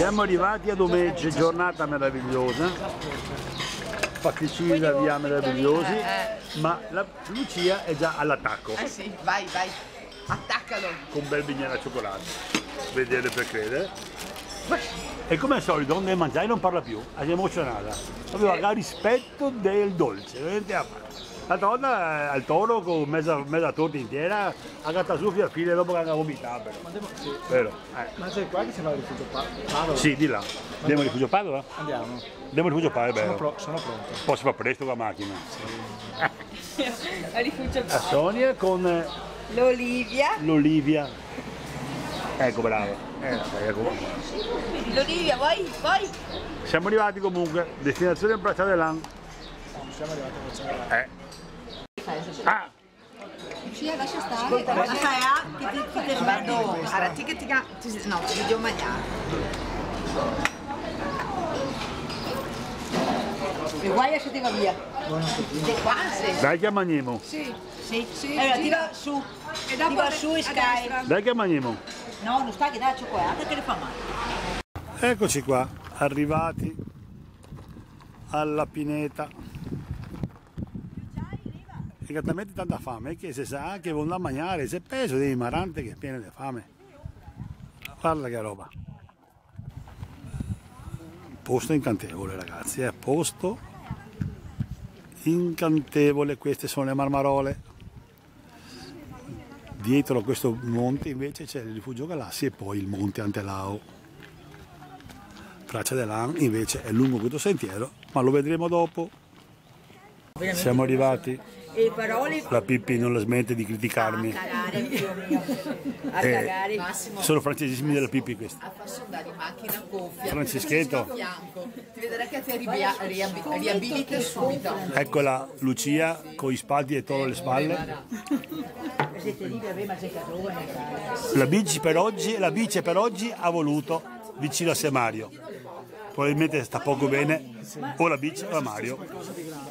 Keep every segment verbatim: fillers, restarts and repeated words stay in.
Siamo arrivati a Domegge, giornata meravigliosa, pasticceria Via Meravigliosi, ma la Lucia è già all'attacco. Eh sì, vai, vai, attaccalo! Con un bel bignone al cioccolato, vedere per credere. E come al solito, nel mangiare non parla più, è emozionata, aveva il rispetto del dolce, veramente a parte. La donna al toro con mezza, mezza torta intera, a catasuffi a fine dopo che hanno vomitato. Però. Ma devo... sì. Vero. Eh. Ma sei qua che si va al rifugio Padova? Sì, di là. Andiamo al rifugio Padova? Andiamo. Andiamo al rifugio Padova, sono, pro... sono pronto. Poi si fa presto con la macchina. Sì. Al rifugio Padova. La Sonia con... L'Olivia. L'Olivia. Ecco, brava. Eh, ecco. L'Olivia, vuoi? Vuoi? Siamo arrivati comunque. Destinazione Praciadelan. Siamo arrivati a Praciadelan. Eh. Ah! Sì, lascia stare. Questa è a che ti ti sbardo. Ara ti che ti no, ti devo mangiare. E guai se ti va via. Te quasi. Dai che mangiamo. Sì, sì, sì. Allora ti va su. E dopo va su e stai. Dai che mangiamo. No, non sta che dà cioccolato che le fa male. Eccoci qua, arrivati alla pineta. Esattamente tanta fame che si sa che vanno a mangiare, se peso dei marante che è pieno di fame. Guarda che roba, posto incantevole ragazzi, è eh? posto incantevole. Queste sono le marmarole. Dietro questo monte invece c'è il rifugio Galassi e poi il monte Antelao. Praciadelan invece è lungo questo sentiero, ma lo vedremo dopo. Siamo arrivati. E parole... La Pippi non la smette di criticarmi. A cagare. A cagare. Sono francesismi della Pippi questi. A far sondare in macchina gonfia. Franceschetto. Ti vedrai che ti riabilita subito. Eccola Lucia con gli spalti e toro alle spalle. La bici per oggi, la bici per oggi ha voluto vicino a sé Mario. Probabilmente sta poco bene o la bici o la Mario.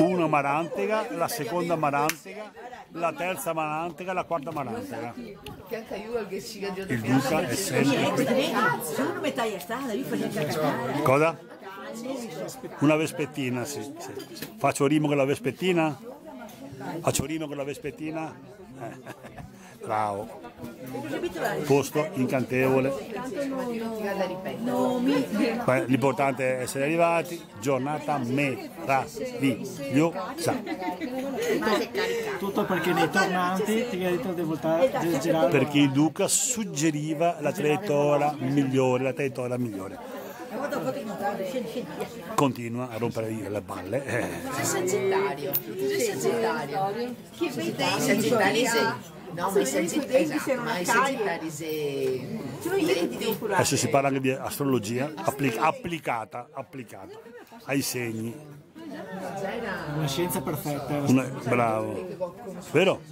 Una marantega, la seconda marantega, la terza marantega, la quarta marantega. Il Duca è sempre. Cosa? Una vespettina, sì, sì. Faccio rimo con la vespettina? Faccio rimo con la vespettina? Bravo. Posto incantevole. L'importante è essere arrivati. Giornata meravigliosa. Tutto perché nei tornanti ti hai detto di voltare a girare. Perché il Duca suggeriva la traiettoria migliore, la traiettoria migliore. Continua a rompere le balle. Sei sagittario. Sei sagittario. Chi vedi? Sagittario. No, ma i sagittarisi... Adesso si parla anche di astrologia applic applicata, applicata ai segni. Una scienza perfetta. Una, bravo. Vero?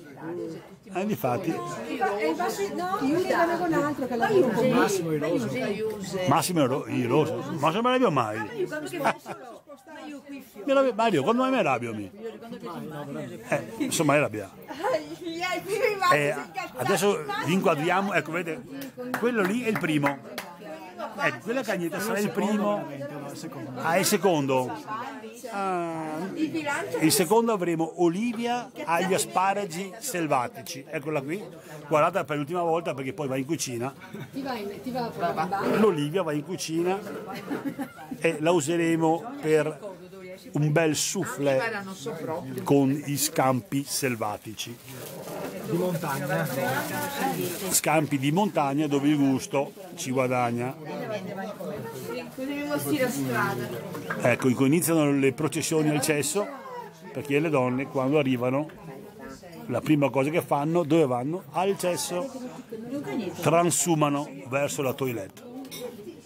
E eh, infatti... Massimo Iroso. Massimo Iroso. Ma non mi arrabbio mai. Mario, quando mai mi arrabbio? Eh, insomma, è arrabbiato. Eh, adesso vi inquadriamo, ecco vedete, quello lì è il primo, ecco quella cagnetta sarà il primo, ah è il secondo, ah, il secondo avremo Olivia agli asparagi selvatici, eccola qui, guardata per l'ultima volta perché poi va in cucina, l'Olivia va in cucina e la useremo per un bel soufflé con i scampi selvatici di montagna, scampi di montagna dove il gusto ci guadagna. Ecco, iniziano le processioni al cesso perché le donne quando arrivano la prima cosa che fanno, dove vanno? Al cesso, transumano verso la toilette,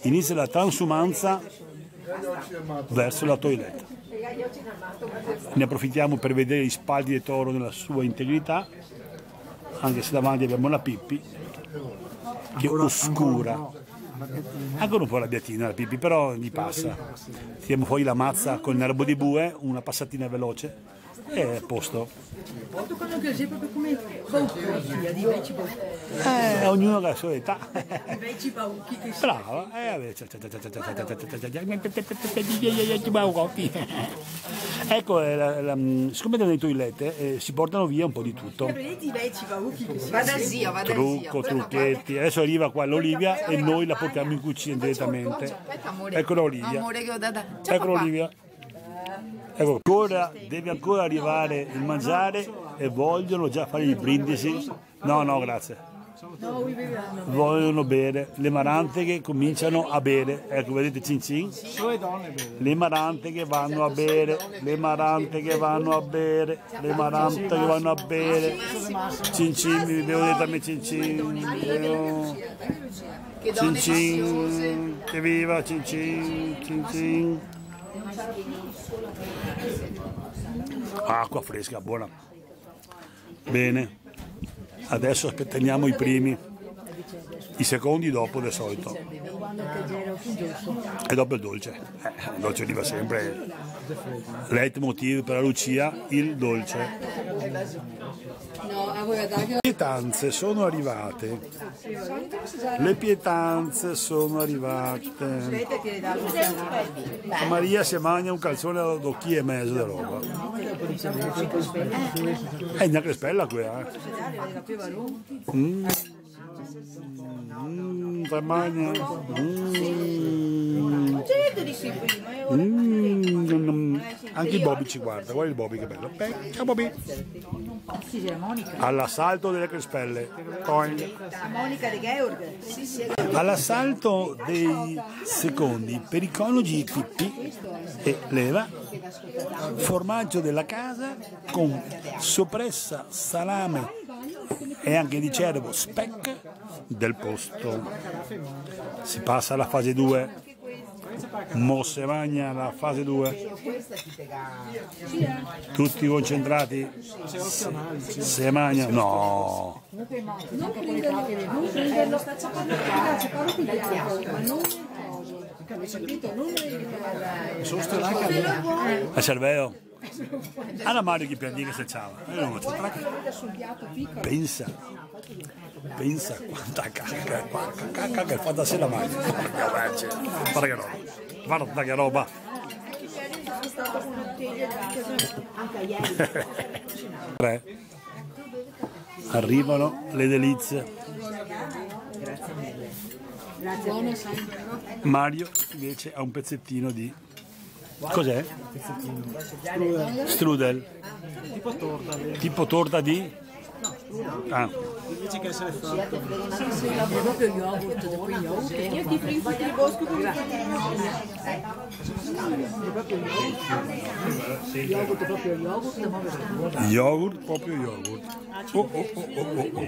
inizia la transumanza verso la toilette. Ne approfittiamo per vedere gli spalti di toro nella sua integrità, anche se davanti abbiamo la Pippi che ancora, oscura ancora, no. Ancora un po' arrabbiatina la Pippi, però gli passa. Tiriamo fuori la mazza con un arbo di bue, una passatina veloce e a posto. Eh, ognuno ha la sua età. Brava, eh, ecco, la, la, siccome hanno le toilette, eh, si portano via un po' di tutto. Vada zia, vada zia. Trucco, trucchetti. Adesso arriva qua l'Olivia e noi la portiamo in cucina direttamente. Ecco l'Olivia. Ecco l'Olivia. Ecco, ancora, deve ancora arrivare il mangiare e vogliono già fare i brindisi. No, no, grazie. Vogliono bere, le maranteghe cominciano a bere, ecco vedete cin cin, le maranteghe vanno a bere, le maranteghe vanno a bere, le maranteghe vanno a bere, cin cin, mi bevo direttamente cin cin, cin cin, che viva cin cin, cin cin, acqua fresca, buona, bene. Adesso aspettiamo i primi, i secondi dopo del solito. E dopo il dolce. Eh, il dolce arriva sempre. Leitmotiv per la Lucia, il dolce. Le pietanze sono arrivate. Le pietanze sono arrivate. Maria si mangia un calzone ad occhi e mezzo di roba. È neanche spella quella, eh. Mm. Mm, mm. Mm. Anche il Bobby ci guarda, guarda il Bobby che bello. Beh, ciao Bobby. All'assalto delle crespelle. All'assalto dei secondi per i coniugi Pippi e Leva, formaggio della casa con soppressa salame e anche di cervo speck del posto. Si passa alla fase due. Mosse magna la fase due. Tutti concentrati. Se magna. No. A cervello. Alla Mario che piantica se ciava. Pensa. Pensa quanta cacca, quanta cacca che fa da sé la Mario. Guarda che roba. Guarda che roba. Tre. Arrivano le delizie. Grazie mille. Mario invece ha un pezzettino di... Cos'è? Strudel. Strudel. Tipo torta. Tipo torta di? No, ah. Invece che essere fatto. È proprio yogurt, dopo yogurt. Io ti prendo il bosco con la. È proprio yogurt. Yogurt proprio yogurt. Yogurt proprio yogurt. Oh oh oh oh oh.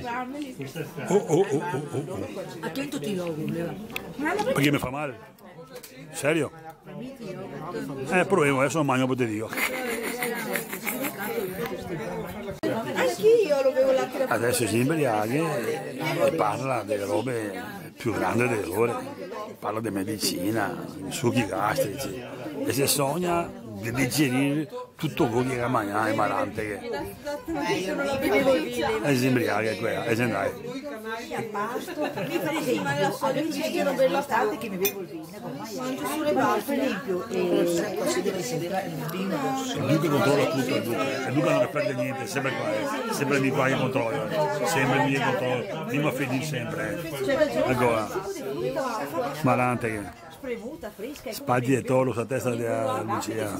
Oh oh oh oh oh. Attento ti yogurt. Perché mi fa male? Serio? Eh, proviamo, adesso non mangio un po' di Dio. Adesso si imbriaga e parla delle robe più grandi delle loro. Parla di medicina, succhi gastrici. E se sogna di digerire tutto quello che ha mangiato e marante. E si imbriaga quella, e se andai. A pasto, mi farete la solita che bell'estate che mi bevo il vino, mangio sulle per esempio, e si deve sedere il vino. Il Duca controlla tutto, il Duca, il Duca non perde niente, sempre qua, sempre di qua io controllo, sempre di controllo, mi ma fedi sempre. Ancora, marante che. Spagli e toro sulla testa della Lucia.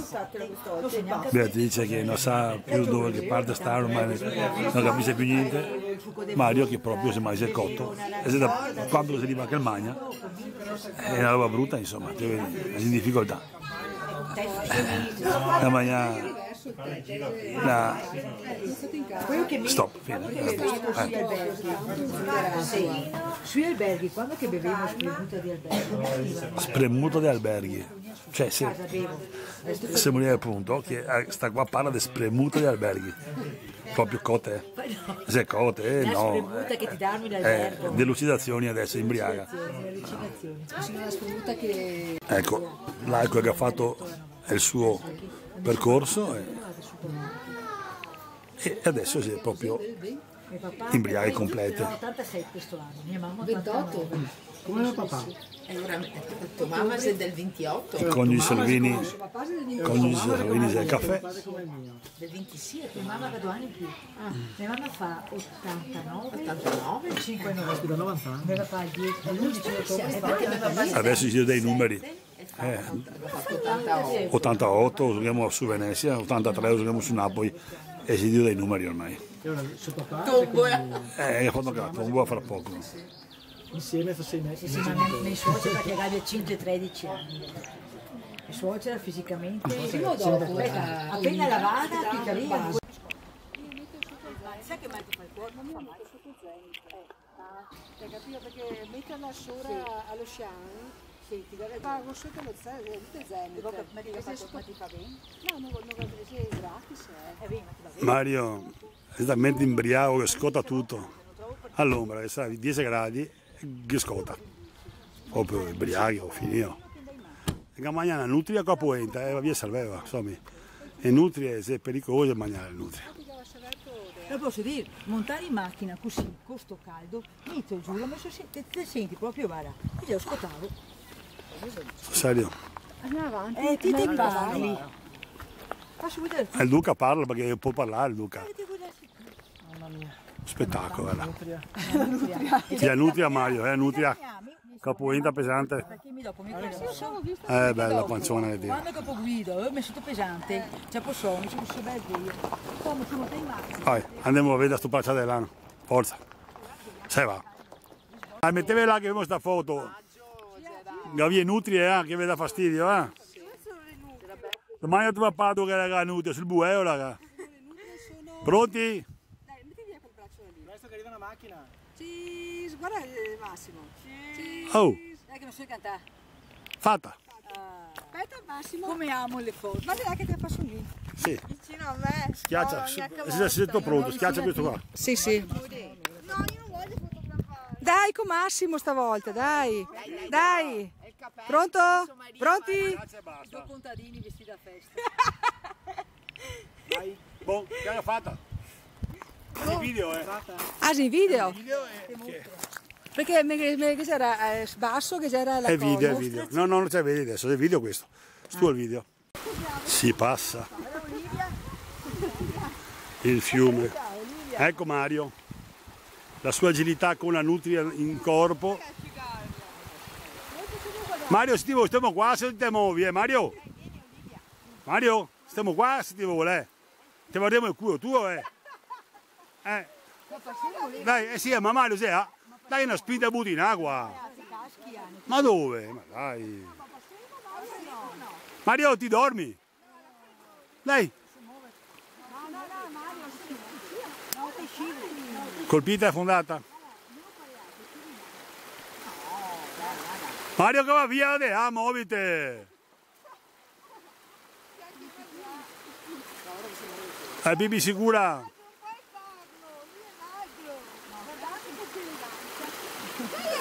Beatrice che non sa più dove che parte sta, ormai non capisce più niente. Mario che proprio semmai si è cotto. E da quando si arriva anche il magna è una roba brutta, insomma, è in difficoltà. La magna. La... Stop, fine. Eh. Sui alberghi, quando che bevevo spremuta di alberghi? Spremuta di alberghi. Cioè, se, se morire al punto, che sta qua parla di spremuta di alberghi. Proprio cote. Se cote, eh, no. Spremuta che ti danno in albergo. Delucidazioni adesso, imbriaga. Ecco, l'alcol che ha fatto è il suo percorso. E... e adesso si è proprio imbriache complete. ottantasette sto anno, mia mamma ventotto. Come era papà? Tua mamma sei del ventotto. Il coniugi Salvini, il coniugi Salvini del caffè. Del ventisei, mia mamma aveva due anni in più. Mia mamma fa ottantanove, ottantanove, cinquantanove, novanta. Mio papà dieci. Adesso ci do dei numeri. Eh, ottantotto usiamo su Venezia, ottantatré usiamo su Napoli e si dio dei numeri ormai. Eh, ha fatto capo, un po' fra poco. Insieme fa sei mesi. Sì, ma mia suocera che aveva cinque tredici anni. Mia suocera fisicamente prima o dopo, appena lavata, picca via. Sai che mangi fa il cuorno? Non mi ha mai sotto zero. Capito? Perché mette la sciura allo sciame. Senti, guarda, ma non so che lo sai, è tutto zenico. Ma ti fa bene? No, non voglio che sia gratis. Mario è talmente imbriaco che scotta tutto. All'ombra, che sai, dieci gradi, che scotta. Proprio imbriaco, finito. E che mangiare una nutria qua poenta, e va via salveva, insomma. E nutria, se è pericoloso, mangiare la nutria. La posso dire, montare in macchina così, con sto caldo, metto giù, l'ho messo, te senti proprio, guarda, e lo scottavo. Serio? Andiamo avanti. Eh, ti ti parli. E Luca parla perché può parlare Luca. Mamma mia. Spettacolo, guarda. La nutria. Ti nutria Mario, è eh, nutria. Capointa pesante. Eh, bella pancione di Dio. Quando capoguido, ho messo pesante. C'è posso, ci posso bel Dio. Come sono dei mazzi. Vai, andiamo a vedere sto Praciadelan. Forza. Se va. Dai, metteve là che vediamo sta foto. Gavi è nutria eh, che vi dà fastidio, eh? Sì. Domani ho trovato a Padova che raga nutria, sul bueo raga. Sono... Pronti? Dai, metti via quel braccio lì. Adesso che arriva una macchina. Cheese, guarda il Massimo. Cheese. Oh. Dai che non so cantare. Fatta. Ah. Aspetta Massimo. Come amo le foto. Ma dai che ti passo lì. Sì. Vicino a me. Schiaccia, oh, sei tutto pronto, schiaccia questo qua. Sì, sì. No, io non voglio fotografare. Dai con Massimo stavolta, dai. Dai. Dai. Pronto? Pronti? Due contadini vestiti da festa. Vai, boh, che l'ha fatta? Asi video, eh? Asi video? Perché che c'era sbasso che c'era la cosa? È video, è video. No, no, non c'è video adesso, è video questo. Sto il video. Si passa. Il fiume. Ecco Mario. La sua agilità con la nutria in corpo. Mario, stiamo, stiamo qua se ti muovi, eh Mario? Mario, stiamo qua se ti vuole, eh? Ti guardiamo il culo tuo, eh? Eh? Dai, eh sì, ma Mario, sei, ah? Dai una spinta butti in acqua. Ma dove? Ma dai. Mario, ti dormi? Dai. Colpita e fondata. Mario che va via, ah, muovite! È bibi sicura!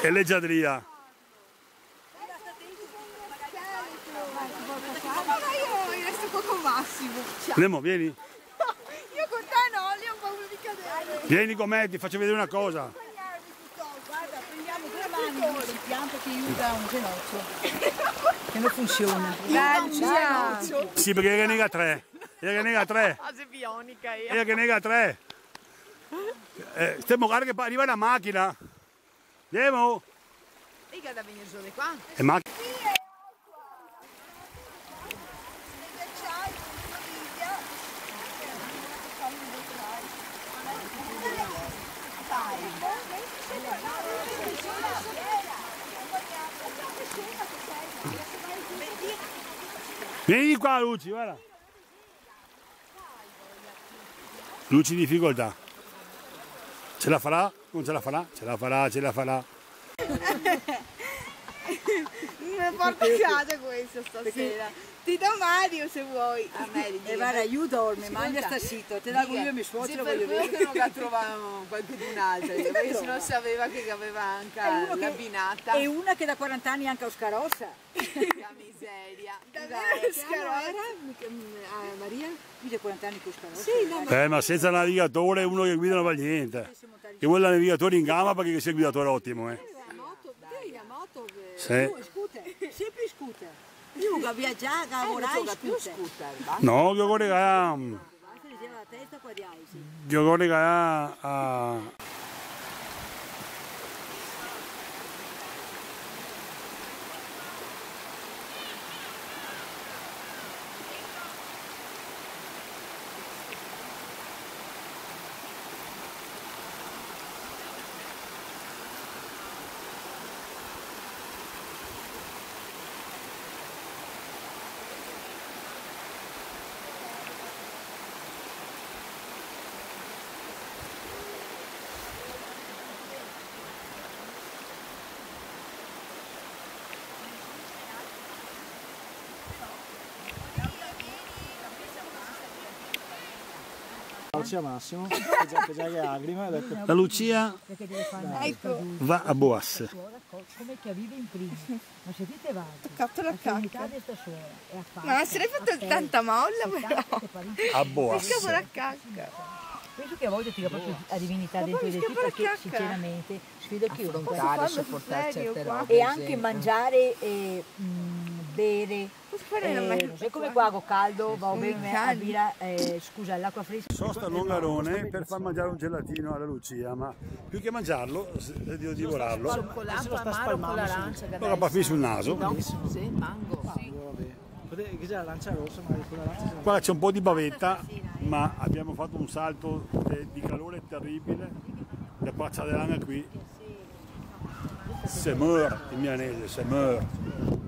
E leggiadria! Ma io resto qua con Massimo! Lemo, vieni! Io con te no, lì ho paura di cadere! Vieni con me, ti faccio vedere una cosa! Il pianto che aiuta un ginocchio che non funziona. Ginocchio. Sì, perché era che nega tre. Era che nega tre. Era che nega tre. Eh, stiamo guardando che arriva una macchina. Andiamo. Mica da venire solo qua. E macchina. Vieni di qua Luci, guarda. Luci in difficoltà. Ce la farà? Non ce la farà? Ce la farà, ce la farà. me lo porto a casa questo stasera. Ti do Mario se vuoi. A me e guarda, io dormi, mangia sta sito, te la dico io e mi suocero voglio vedere. Perché non la trovavamo qualcun'altra, perché se non sapeva che aveva anche la binata. E una che da quaranta anni è anche Oscarossa. La miseria. Davvero Oscarossa? Maria? Mica quaranta anni che Oscarossa. Eh, ma senza navigatore uno che guida non va niente. Che vuole il navigatore in gamba perché sei guidatore ottimo, eh. Sì. Scooter, sempre scooter. Io che viaggiare, che lavorare, scooter. No, io vorrei che... Io vorrei che... Lucia Massimo, che già, che già è agrima, detto... La Lucia va a Boas. Come che vive in primis, non si dite va. Toccato la cacca. Ma se l'hai fatto tanta molla però. A Boas. Toccato la cacca. Penso che a volte ti proprio la divinità dentro di te perché sinceramente sfido chi uno a sopportare certe robe. E anche mangiare e bere. Eh, è come qua con caldo, va bene a birra, eh, scusa, l'acqua fresca. Sono a Longarone per far mangiare un gelatino alla Lucia, ma più che mangiarlo, devo divorarlo. Con cioccolato amaro con l'arancia. Però baffi sul naso. No, sì, mango. Sì. Che c'è l'arancia rossa, ma con l'arancia. Qua c'è un po' di bavetta, ma abbiamo fatto un salto di calore terribile da Praciadelan qui. Se muore, in milanese, se muore.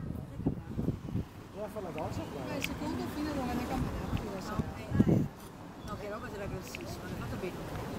La doccia? Beh, secondo fine non è cambiato. No, che roba era grossissima, l'hai fatto bene.